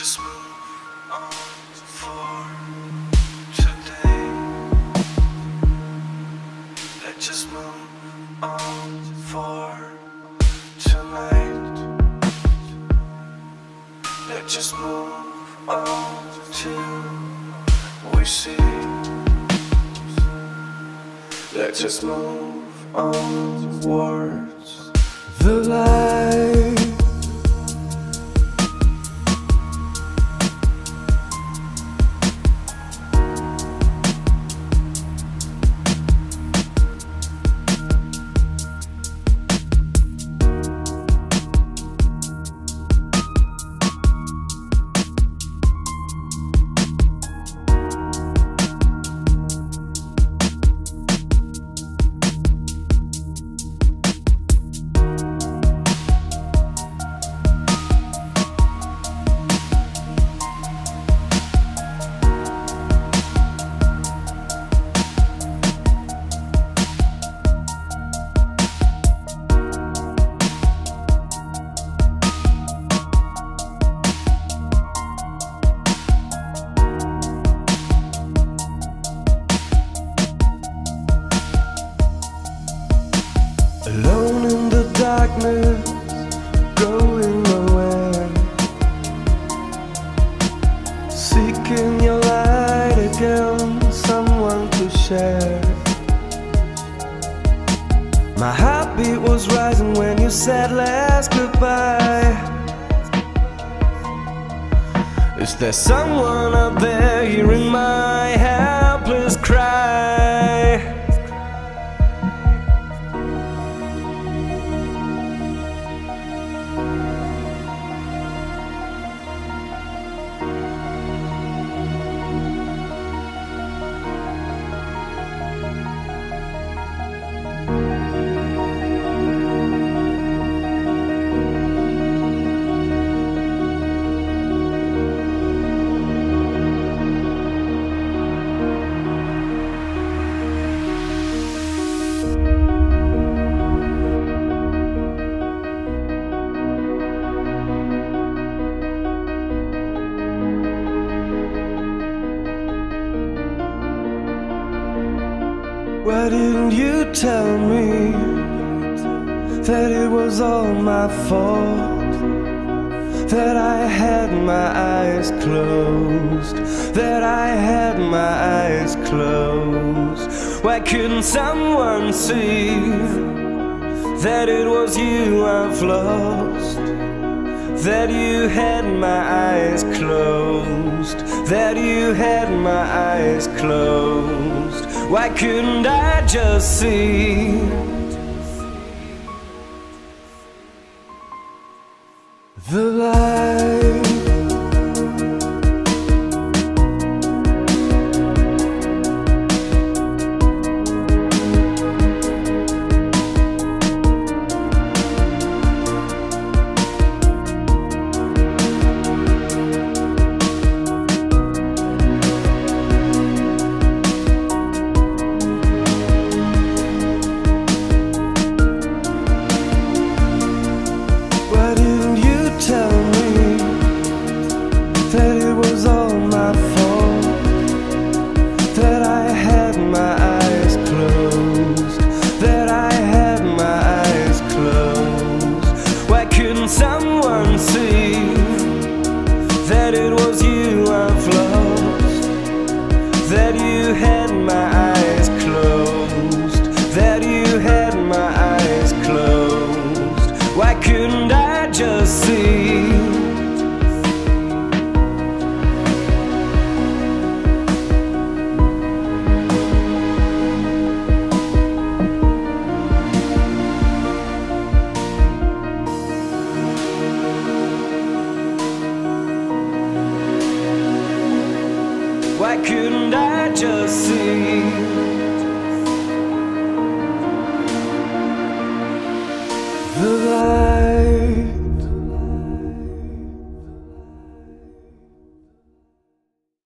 just move on for today. Let's just move on for tonight. Let's just move on till we see. Let's just move on towards the light. Alone in the darkness, going nowhere, seeking your light again, someone to share. My heartbeat was rising when you said last goodbye. Is there someone out there hearing my helpless cry? Why didn't you tell me that it was all my fault? That I had my eyes closed, that I had my eyes closed. Why couldn't someone see that it was you I've lost? That you had my eyes closed, that you had my eyes closed. Why couldn't I just see the light? Someone see that it was you I've lost, that you had my eyes closed, that you had my eyes closed. Why couldn't I just see? Why couldn't I just see?